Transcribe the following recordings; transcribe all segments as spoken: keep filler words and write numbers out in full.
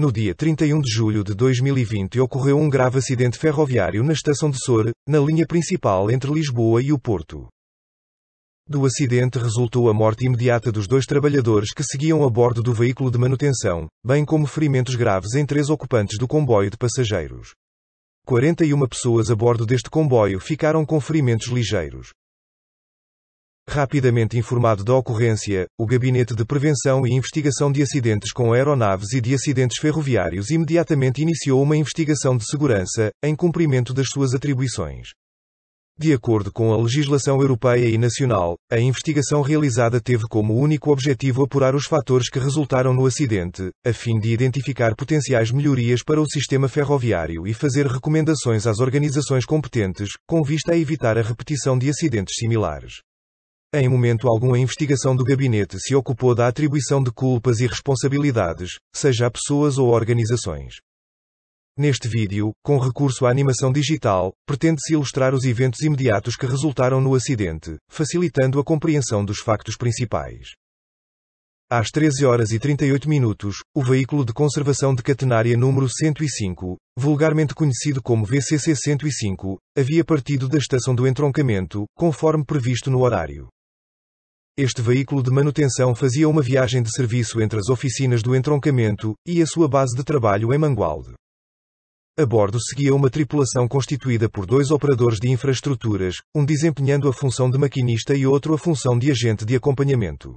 No dia trinta e um de julho de dois mil e vinte ocorreu um grave acidente ferroviário na estação de Soure, na linha principal entre Lisboa e o Porto. Do acidente resultou a morte imediata dos dois trabalhadores que seguiam a bordo do veículo de manutenção, bem como ferimentos graves em três ocupantes do comboio de passageiros. quarenta e uma pessoas a bordo deste comboio ficaram com ferimentos ligeiros. Rapidamente informado da ocorrência, o Gabinete de Prevenção e Investigação de Acidentes com Aeronaves e de Acidentes Ferroviários imediatamente iniciou uma investigação de segurança, em cumprimento das suas atribuições. De acordo com a legislação europeia e nacional, a investigação realizada teve como único objetivo apurar os fatores que resultaram no acidente, a fim de identificar potenciais melhorias para o sistema ferroviário e fazer recomendações às organizações competentes, com vista a evitar a repetição de acidentes similares. Em momento algum a investigação do gabinete se ocupou da atribuição de culpas e responsabilidades, seja a pessoas ou organizações. Neste vídeo, com recurso à animação digital, pretende-se ilustrar os eventos imediatos que resultaram no acidente, facilitando a compreensão dos factos principais. Às treze horas e trinta e oito minutos, o veículo de conservação de catenária número cento e cinco, vulgarmente conhecido como V C C cento e cinco, havia partido da estação do Entroncamento, conforme previsto no horário. Este veículo de manutenção fazia uma viagem de serviço entre as oficinas do Entroncamento e a sua base de trabalho em Mangualde. A bordo seguia uma tripulação constituída por dois operadores de infraestruturas, um desempenhando a função de maquinista e outro a função de agente de acompanhamento.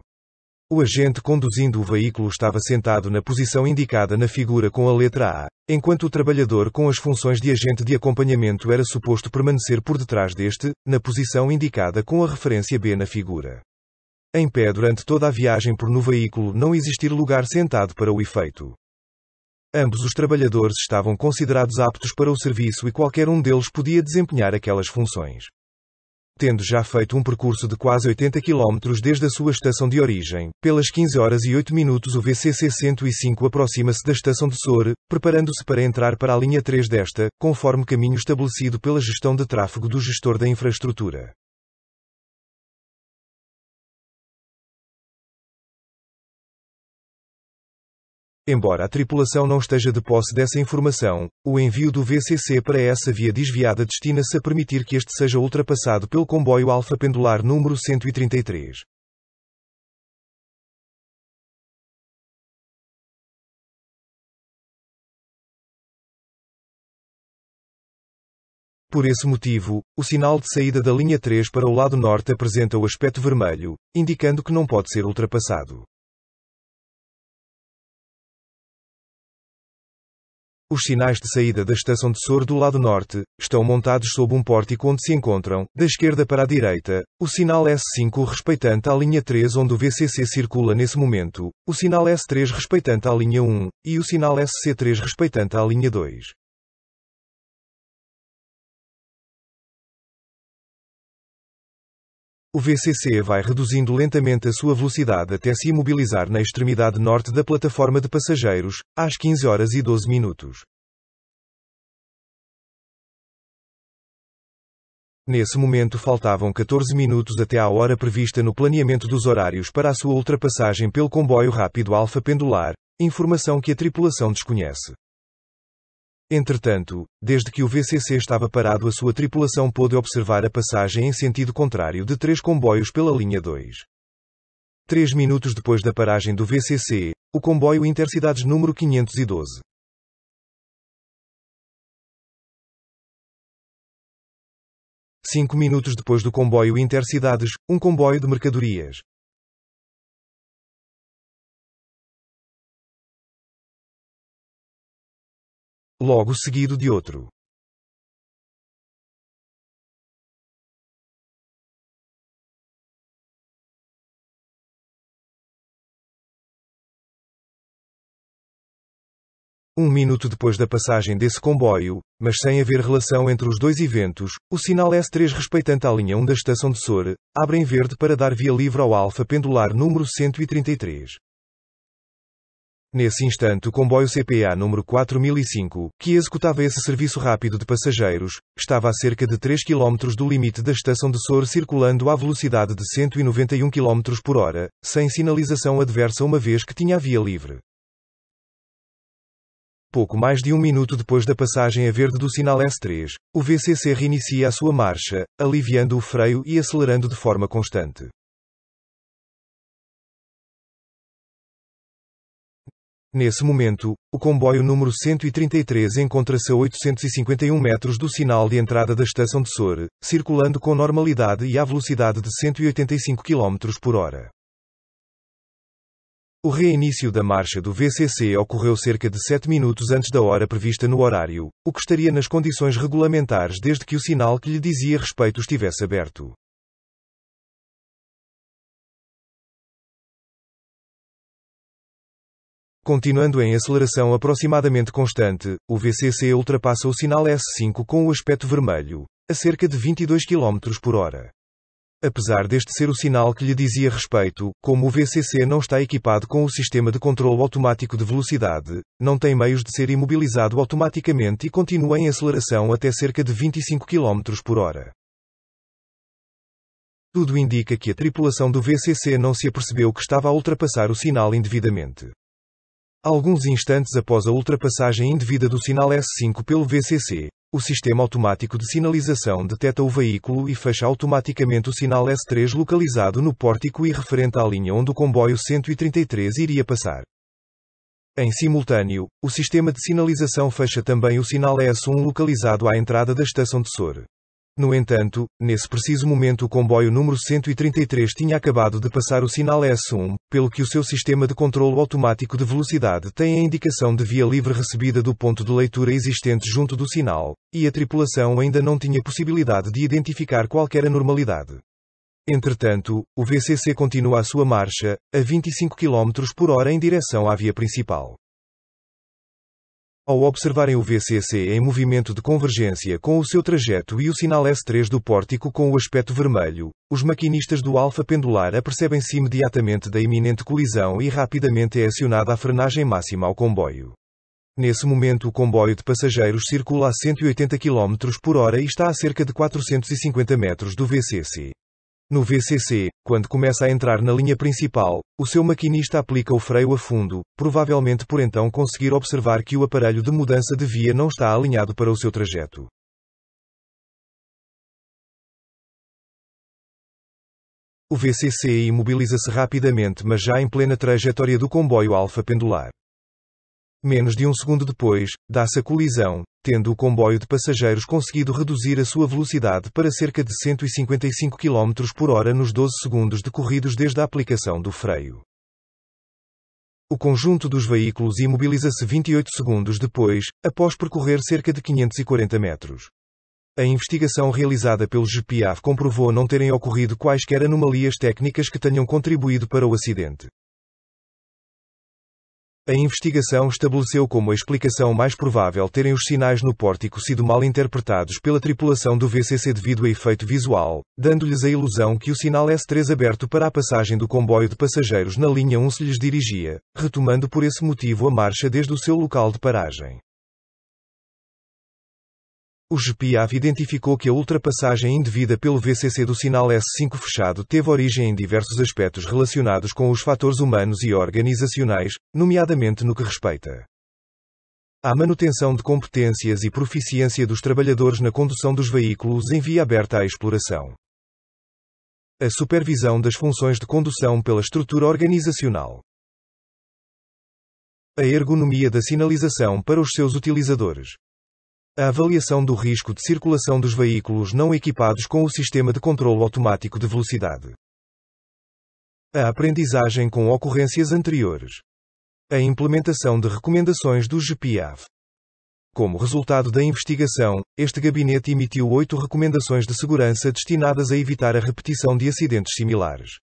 O agente conduzindo o veículo estava sentado na posição indicada na figura com a letra A, enquanto o trabalhador com as funções de agente de acompanhamento era suposto permanecer por detrás deste, na posição indicada com a referência B na figura. Em pé durante toda a viagem por no veículo não existir lugar sentado para o efeito. Ambos os trabalhadores estavam considerados aptos para o serviço e qualquer um deles podia desempenhar aquelas funções. Tendo já feito um percurso de quase oitenta quilómetros desde a sua estação de origem, pelas quinze horas e oito minutos o V C C cento e cinco aproxima-se da estação de Soure, preparando-se para entrar para a linha três desta, conforme caminho estabelecido pela gestão de tráfego do gestor da infraestrutura. Embora a tripulação não esteja de posse dessa informação, o envio do V C C para essa via desviada destina-se a permitir que este seja ultrapassado pelo comboio Alfa Pendular número cento e trinta e três. Por esse motivo, o sinal de saída da linha três para o lado norte apresenta o aspecto vermelho, indicando que não pode ser ultrapassado. Os sinais de saída da estação de Soure do lado norte estão montados sob um pórtico onde se encontram, da esquerda para a direita, o sinal S cinco respeitante à linha três onde o V C C circula nesse momento, o sinal S três respeitante à linha um e o sinal S C três respeitante à linha dois. O V C C vai reduzindo lentamente a sua velocidade até se imobilizar na extremidade norte da plataforma de passageiros, às quinze horas e doze minutos. Nesse momento faltavam catorze minutos até à hora prevista no planeamento dos horários para a sua ultrapassagem pelo comboio rápido Alfa Pendular, informação que a tripulação desconhece. Entretanto, desde que o V C C estava parado a sua tripulação pôde observar a passagem em sentido contrário de três comboios pela linha dois. Três minutos depois da paragem do V C C, o comboio Intercidades número quinhentos e doze. Cinco minutos depois do comboio Intercidades, um comboio de mercadorias. Logo seguido de outro. Um minuto depois da passagem desse comboio, mas sem haver relação entre os dois eventos, o sinal S três respeitante à linha um da estação de Soure, abre em verde para dar via livre ao Alfa Pendular número cento e trinta e três. Nesse instante o comboio C P A número quatro mil e cinco, que executava esse serviço rápido de passageiros, estava a cerca de três quilómetros do limite da estação de Soure circulando à velocidade de cento e noventa e um quilómetros por hora, sem sinalização adversa uma vez que tinha a via livre. Pouco mais de um minuto depois da passagem a verde do sinal S três, o V C C reinicia a sua marcha, aliviando o freio e acelerando de forma constante. Nesse momento, o comboio número cento e trinta e três encontra-se a oitocentos e cinquenta e um metros do sinal de entrada da estação de Soure, circulando com normalidade e à velocidade de cento e oitenta e cinco quilômetros por hora. O reinício da marcha do V C C ocorreu cerca de sete minutos antes da hora prevista no horário, o que estaria nas condições regulamentares desde que o sinal que lhe dizia respeito estivesse aberto. Continuando em aceleração aproximadamente constante, o V C C ultrapassa o sinal S cinco com o aspecto vermelho, a cerca de vinte e dois quilômetros por hora. Apesar deste ser o sinal que lhe dizia respeito, como o V C C não está equipado com o sistema de controlo automático de velocidade, não tem meios de ser imobilizado automaticamente e continua em aceleração até cerca de vinte e cinco quilômetros por hora. Tudo indica que a tripulação do V C C não se apercebeu que estava a ultrapassar o sinal indevidamente. Alguns instantes após a ultrapassagem indevida do sinal S cinco pelo V C C, o sistema automático de sinalização detecta o veículo e fecha automaticamente o sinal S três localizado no pórtico e referente à linha onde o comboio cento e trinta e três iria passar. Em simultâneo, o sistema de sinalização fecha também o sinal S um localizado à entrada da estação de Soure. No entanto, nesse preciso momento o comboio número cento e trinta e três tinha acabado de passar o sinal S um, pelo que o seu sistema de controlo automático de velocidade tem a indicação de via livre recebida do ponto de leitura existente junto do sinal, e a tripulação ainda não tinha possibilidade de identificar qualquer anormalidade. Entretanto, o V C C continua a sua marcha, a vinte e cinco quilômetros por hora em direção à via principal. Ao observarem o V C C em movimento de convergência com o seu trajeto e o sinal S três do pórtico com o aspecto vermelho, os maquinistas do Alfa Pendular apercebem-se imediatamente da iminente colisão e rapidamente é acionada a frenagem máxima ao comboio. Nesse momento o comboio de passageiros circula a cento e oitenta quilômetros por hora e está a cerca de quatrocentos e cinquenta metros do V C C. No V C C, quando começa a entrar na linha principal, o seu maquinista aplica o freio a fundo, provavelmente por então conseguir observar que o aparelho de mudança de via não está alinhado para o seu trajeto. O V C C imobiliza-se rapidamente, mas já em plena trajetória do comboio Alfa Pendular. Menos de um segundo depois, dá-se a colisão, tendo o comboio de passageiros conseguido reduzir a sua velocidade para cerca de cento e cinquenta e cinco quilômetros por hora nos doze segundos decorridos desde a aplicação do freio. O conjunto dos veículos imobiliza-se vinte e oito segundos depois, após percorrer cerca de quinhentos e quarenta metros. A investigação realizada pelo G P A F comprovou não terem ocorrido quaisquer anomalias técnicas que tenham contribuído para o acidente. A investigação estabeleceu como a explicação mais provável terem os sinais no pórtico sido mal interpretados pela tripulação do V C C devido a efeito visual, dando-lhes a ilusão que o sinal S três aberto para a passagem do comboio de passageiros na linha um se lhes dirigia, retomando por esse motivo a marcha desde o seu local de paragem. O G P A F identificou que a ultrapassagem indevida pelo V C C do sinal S cinco fechado teve origem em diversos aspectos relacionados com os fatores humanos e organizacionais, nomeadamente no que respeita à manutenção de competências e proficiência dos trabalhadores na condução dos veículos em via aberta à exploração, a supervisão das funções de condução pela estrutura organizacional, a ergonomia da sinalização para os seus utilizadores, a avaliação do risco de circulação dos veículos não equipados com o sistema de controlo automático de velocidade, a aprendizagem com ocorrências anteriores, a implementação de recomendações do G P A F. Como resultado da investigação, este gabinete emitiu oito recomendações de segurança destinadas a evitar a repetição de acidentes similares.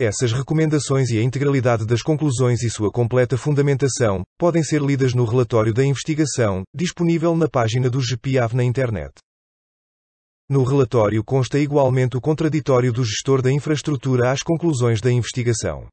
Essas recomendações e a integralidade das conclusões e sua completa fundamentação podem ser lidas no relatório da investigação, disponível na página do G P A F na internet. No relatório consta igualmente o contraditório do gestor da infraestrutura às conclusões da investigação.